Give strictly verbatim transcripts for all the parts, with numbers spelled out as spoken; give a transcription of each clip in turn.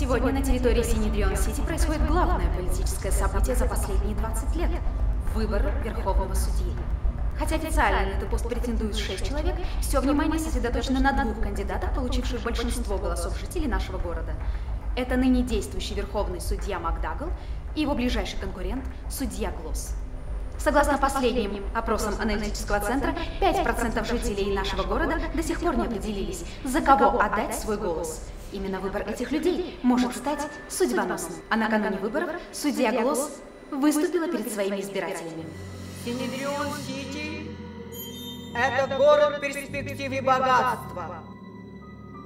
Сегодня на территории Синедрион Сити происходит главное политическое событие за последние двадцать лет – выбор Верховного Судьи. Хотя официально на этот пост претендует шесть человек, все внимание сосредоточено на двух кандидатах, получивших большинство голосов жителей нашего города. Это ныне действующий Верховный Судья МакДагл и его ближайший конкурент – Судья Глосс. Согласно последним опросам аналитического центра, пять процентов жителей нашего города до сих пор не определились, за кого отдать свой голос. Именно выбор этих людей может стать судьбоносным. А накануне выборов судья Голос выступила перед своими избирателями. Синедрион-Сити – это город перспектив и богатства.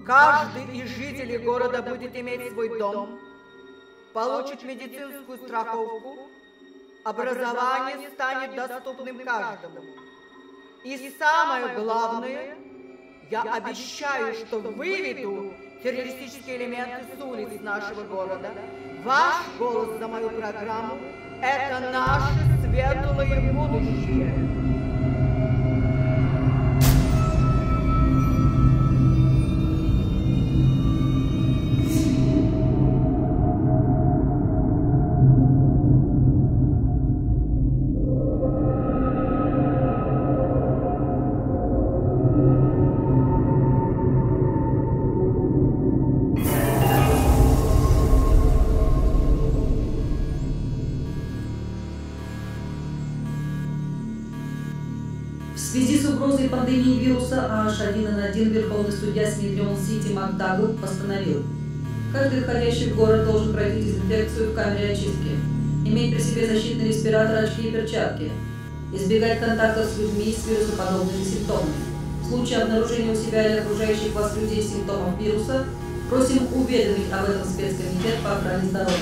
Каждый из жителей города будет иметь свой дом, получит медицинскую страховку, образование станет доступным каждому. И самое главное, я обещаю, что выведу террористические элементы с улиц нашего города. Ваш голос за мою программу – это наше светлое будущее. В связи с угрозой пандемии вируса А H один N один Верховный судья Синедрион-Сити МакДагл постановил: каждый входящий в город должен пройти дезинфекцию в камере очистки, иметь при себе защитный респиратор, очки и перчатки, избегать контактов с людьми с вирусоподобными симптомами. В случае обнаружения у себя или окружающих вас людей симптомов вируса, просим уведомить об этом спецкомитет по охране здоровья.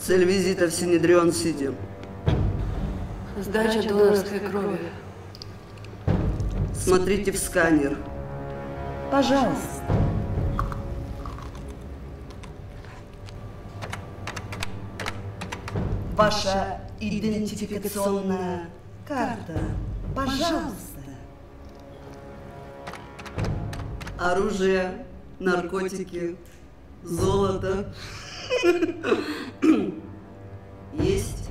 Цель визита в Синедрион-Сити. Сдача донорской крови. Смотрите в сканер. Пожалуйста. Ваша идентификационная карта. Пожалуйста. Оружие, наркотики, золото. Есть?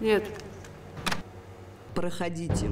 Нет. Проходите.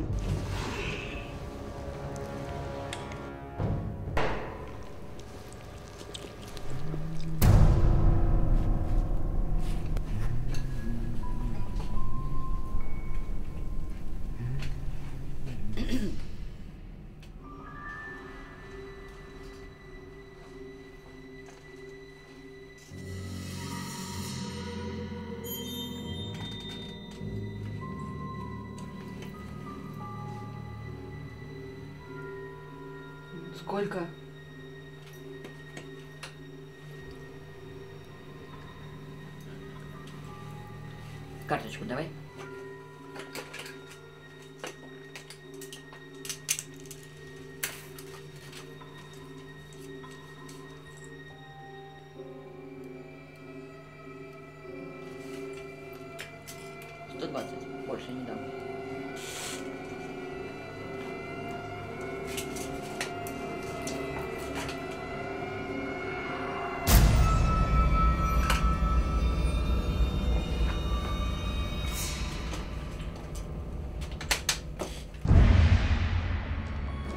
Сколько? Карточку давай. сто двадцать. Больше не дам.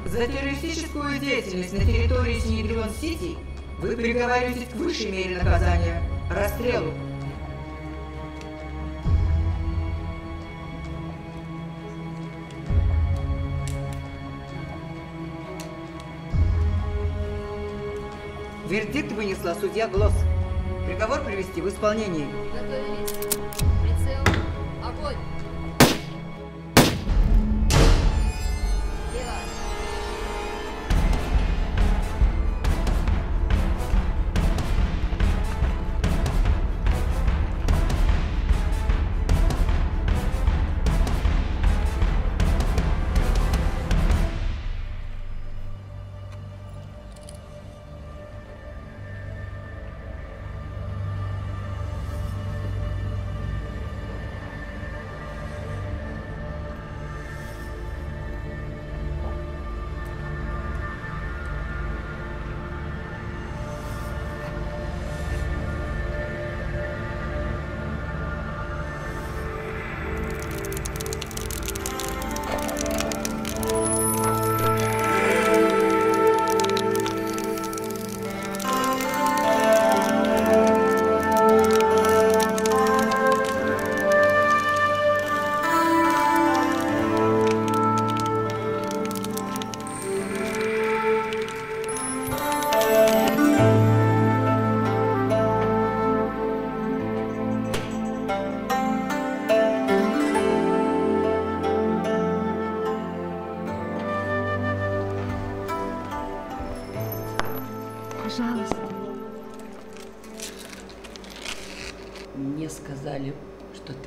За террористическую деятельность на территории Синедрион-Сити вы приговариваетесь к высшей мере наказания – расстрелу. Вердикт вынесла судья Глосс. Приговор привести в исполнение. Готовились. Прицел. Огонь.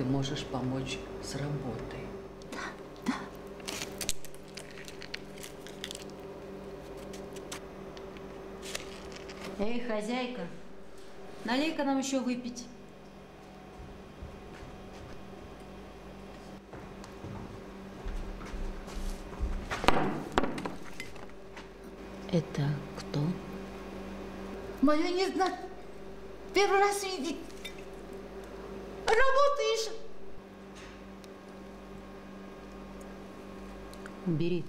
Можешь помочь с работой. Да, да. Эй, хозяйка, налей-ка нам еще выпить. Это кто? Мою не знаю. Первый раз видеть. Работаешь. Бери.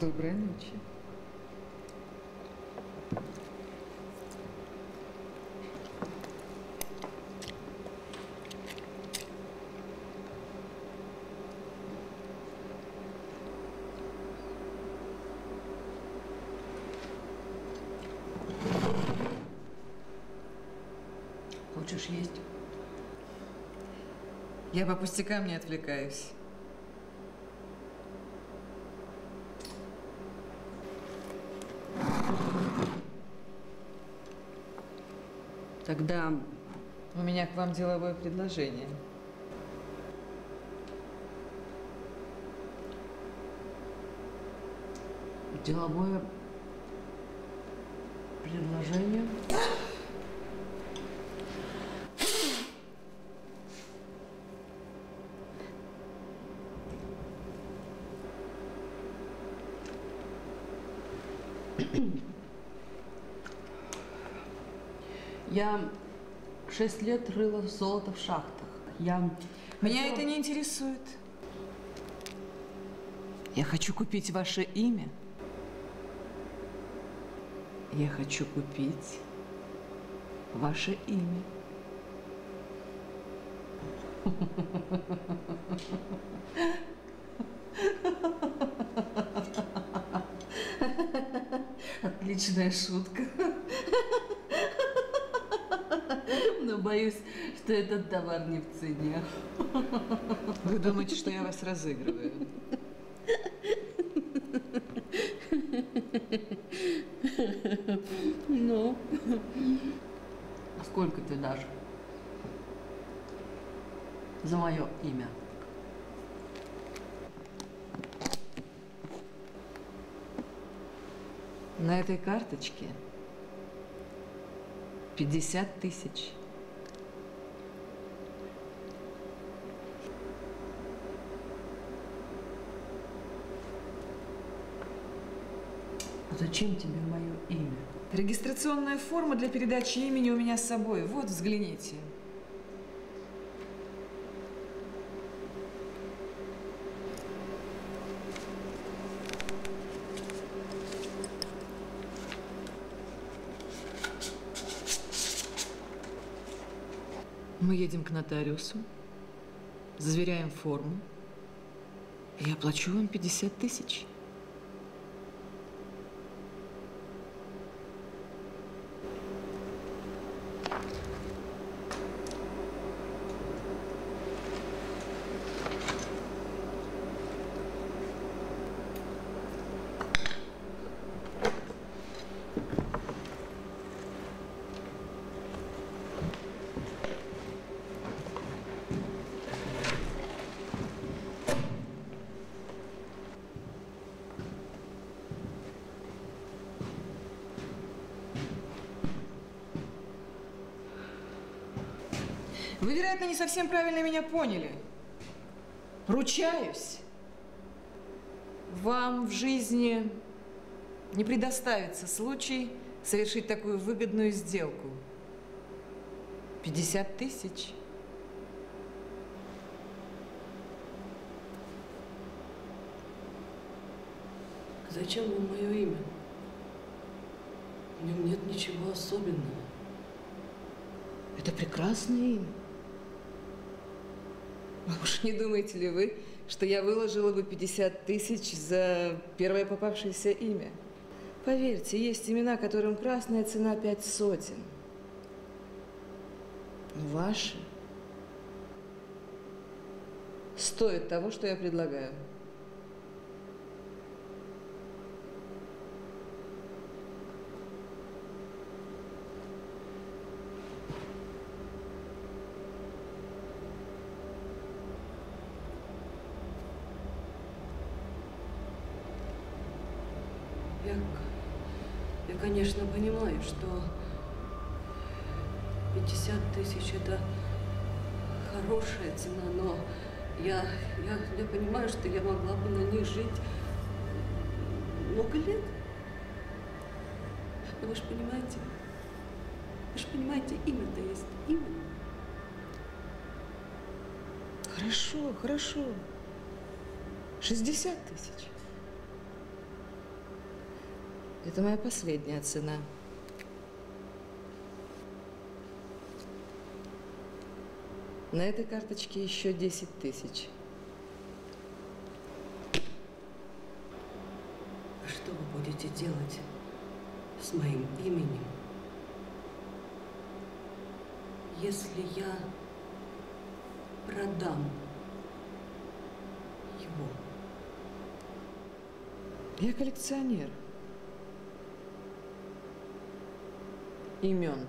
Доброй ночи. Хочешь есть? Я по пустякам не отвлекаюсь. Тогда у меня к вам деловое предложение. Деловое предложение? Я шесть лет рыла золото в шахтах. Я... Меня это не интересует. Я хочу купить ваше имя. Я хочу купить ваше имя. отличная шутка. Но боюсь, что этот товар не в цене. Вы думаете, что я вас разыгрываю? Ну? Сколько ты дашь за мое имя? На этой карточке пятьдесят тысяч. Зачем тебе мое имя? Регистрационная форма для передачи имени у меня с собой. Вот, взгляните. Мы едем к нотариусу, заверяем форму, и я плачу вам пятьдесят тысяч. Вы, вероятно, не совсем правильно меня поняли. Ручаюсь, вам в жизни не предоставится случай совершить такую выгодную сделку. пятьдесят тысяч. Зачем вам мое имя? В нем нет ничего особенного. Это прекрасное имя. Уж не думаете ли вы, что я выложила бы пятьдесят тысяч за первое попавшееся имя? Поверьте, есть имена, которым красная цена пять сотен. Но ваши стоят того, что я предлагаю. Конечно, понимаю, что пятьдесят тысяч – это хорошая цена, но я, я, я понимаю, что я могла бы на них жить много лет. Но вы же понимаете, вы же понимаете, имя-то есть имя. Хорошо, хорошо. шестьдесят тысяч. Это моя последняя цена. На этой карточке еще десять тысяч. А что вы будете делать с моим именем, если я продам его? Я коллекционер имен.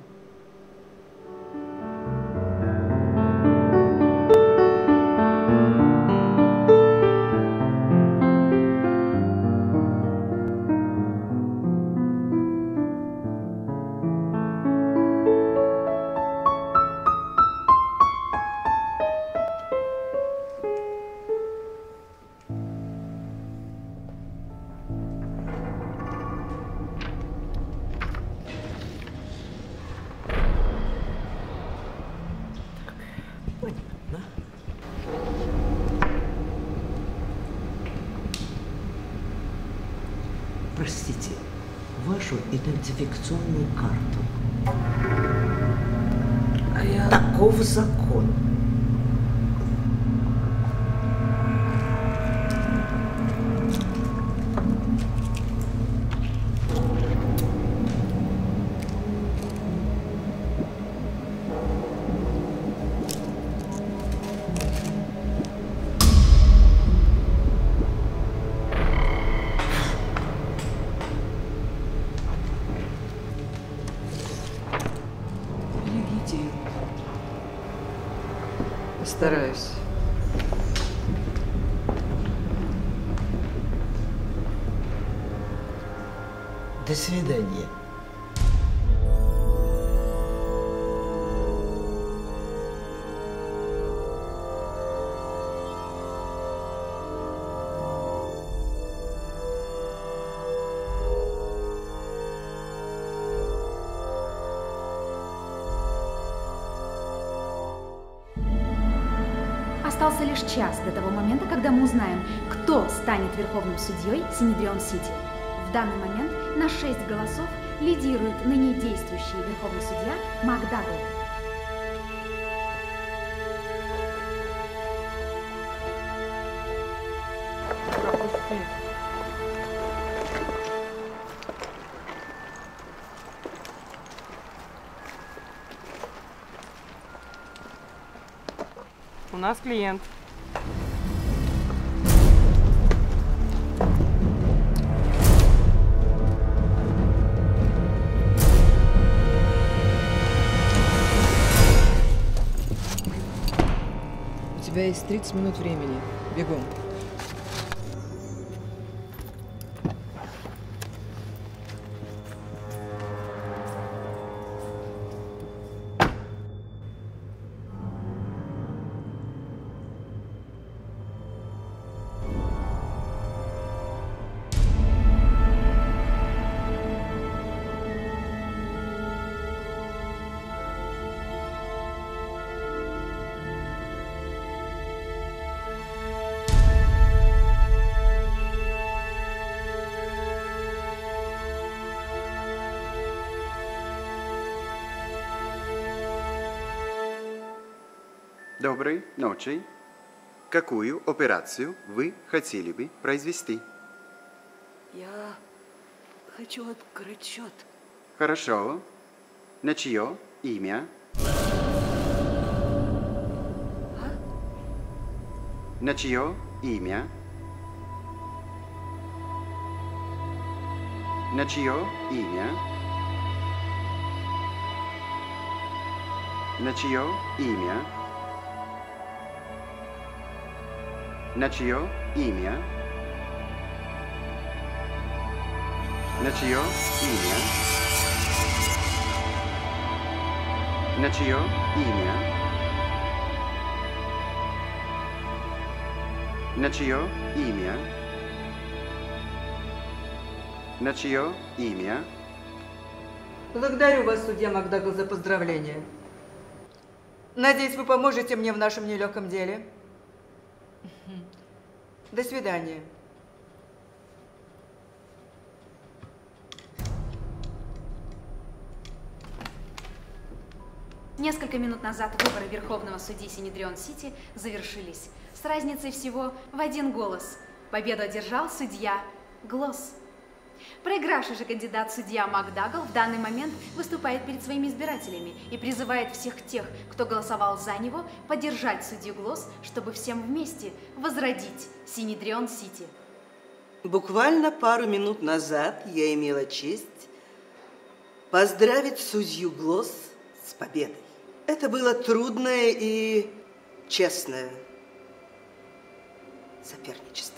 Простите, вашу идентификационную карту. А я... Таков закон. постараюсь. До свидания. Остался лишь час до того момента, когда мы узнаем, кто станет верховным судьей Синедрион-Сити. В данный момент на шесть голосов лидирует ныне действующий верховный судья МакДагл. У нас клиент. У тебя есть тридцать минут времени. Бегом. Доброй ночи. Какую операцию вы хотели бы произвести? Я хочу открыть счет. Хорошо. На чье имя? А? На чье имя? На чье имя? На чье имя? На чье имя? На чье имя? На чье имя? На чье имя? На чье имя? Благодарю вас, судья МакДагл, за поздравления. Надеюсь, вы поможете мне в нашем нелегком деле. До свидания. Несколько минут назад выборы верховного судьи Синедрион-Сити завершились с разницей всего в один голос. Победу одержал судья Глосс. Проигравший же кандидат судья МакДагл в данный момент выступает перед своими избирателями и призывает всех тех, кто голосовал за него, поддержать судью Глосс, чтобы всем вместе возродить Синедрион-Сити. Буквально пару минут назад я имела честь поздравить судью Глосс с победой. Это было трудное и честное соперничество.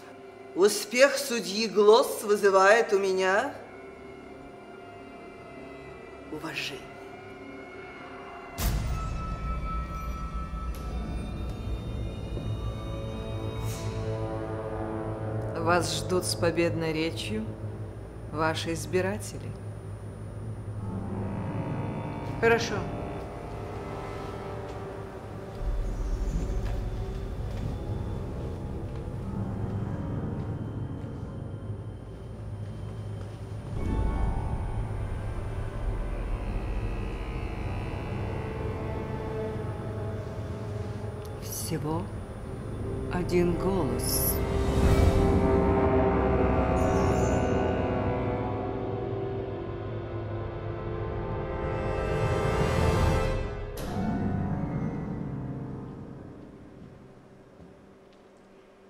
Успех судьи Глосс вызывает у меня уважение. Вас ждут с победной речью ваши избиратели. Хорошо. Всего один голос.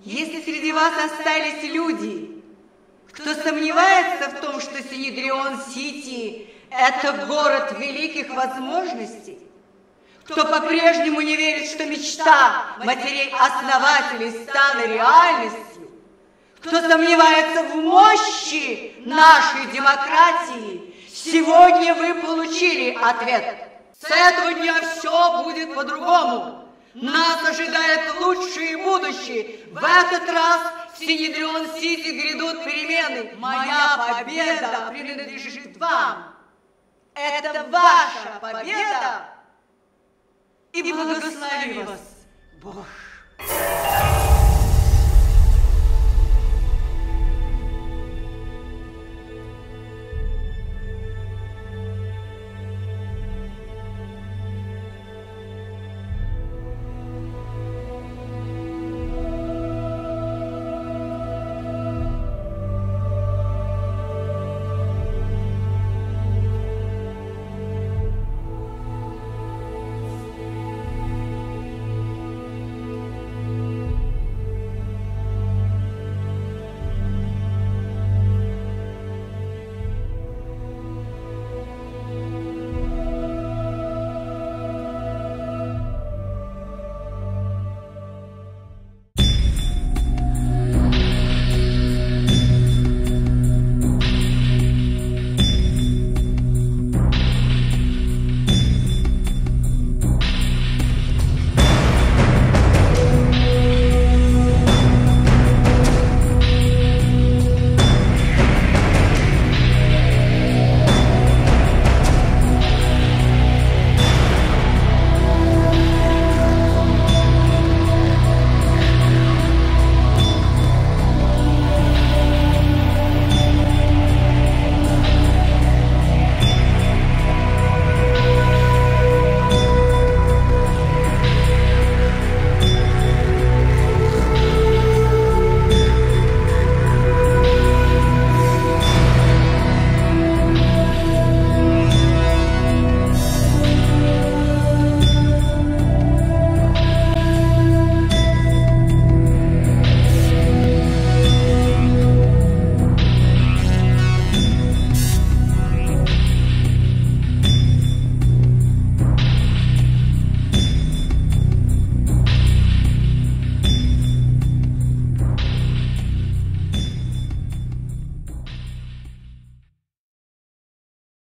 Если среди вас остались люди, кто сомневается в том, что Синедрион-Сити – это город великих возможностей, кто по-прежнему не верит, что мечта матерей-основателей стала реальностью, кто сомневается в мощи нашей демократии, сегодня вы получили ответ. С этого дня все будет по-другому. Нас ожидает лучшее будущее. В этот раз в Синедрион-Сити грядут перемены. Моя победа принадлежит вам. Это ваша победа. И благослови вас Бог.